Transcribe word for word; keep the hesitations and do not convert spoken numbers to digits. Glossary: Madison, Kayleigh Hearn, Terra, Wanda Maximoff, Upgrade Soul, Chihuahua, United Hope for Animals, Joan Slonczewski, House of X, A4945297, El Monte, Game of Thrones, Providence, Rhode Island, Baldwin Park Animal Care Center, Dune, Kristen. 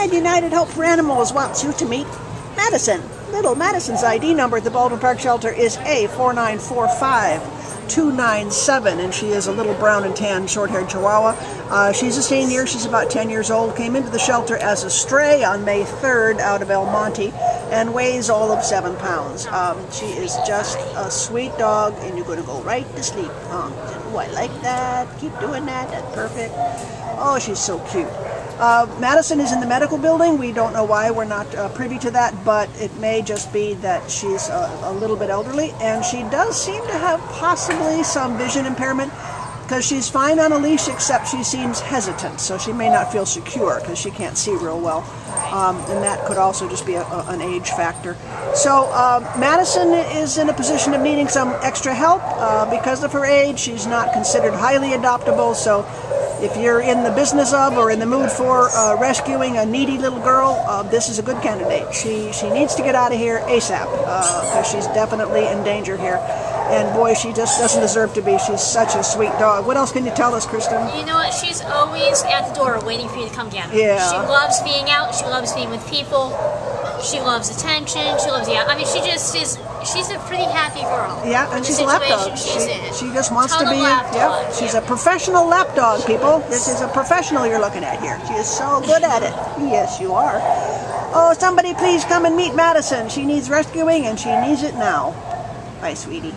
And United Hope for Animals wants you to meet Madison. Little Madison's I D number at the Baldwin Park shelter is A four nine four five two nine seven, and she is a little brown and tan short-haired Chihuahua. Uh, she's a senior. She's about ten years old. Came into the shelter as a stray on May third out of El Monte and weighs all of seven pounds. Um, she is just a sweet dog, and you're going to go right to sleep. Um, oh, I like that. Keep doing that. That's perfect. Oh, she's so cute. Uh, Madison is in the medical building. We don't know why. We're not uh, privy to that, but it may just be that she's a, a little bit elderly, and she does seem to have possibly some vision impairment because she's fine on a leash, except she seems hesitant, so she may not feel secure because she can't see real well, um, and that could also just be a, a, an age factor. So um, Madison is in a position of needing some extra help uh, because of her age. She's not considered highly adoptable, so if you're in the business of or in the mood for uh, rescuing a needy little girl, uh, this is a good candidate. She she needs to get out of here ASAP because uh, she's definitely in danger here. And boy, she just doesn't deserve to be. She's such a sweet dog. What else can you tell us, Kristen? You know what? She's always at the door waiting for you to come get her. Yeah. She loves being out. She loves being with people. She loves attention. She loves the. I mean, she just is. She's a pretty happy girl. Yeah, and she's a lap dog. She's she, in. she just wants Total to be. Lap dog, yep. She's yeah. a professional lap dog, people. This is a professional you're looking at here. She is so good at it. Yes, you are. Oh, somebody please come and meet Madison. She needs rescuing, and she needs it now. Bye, sweetie.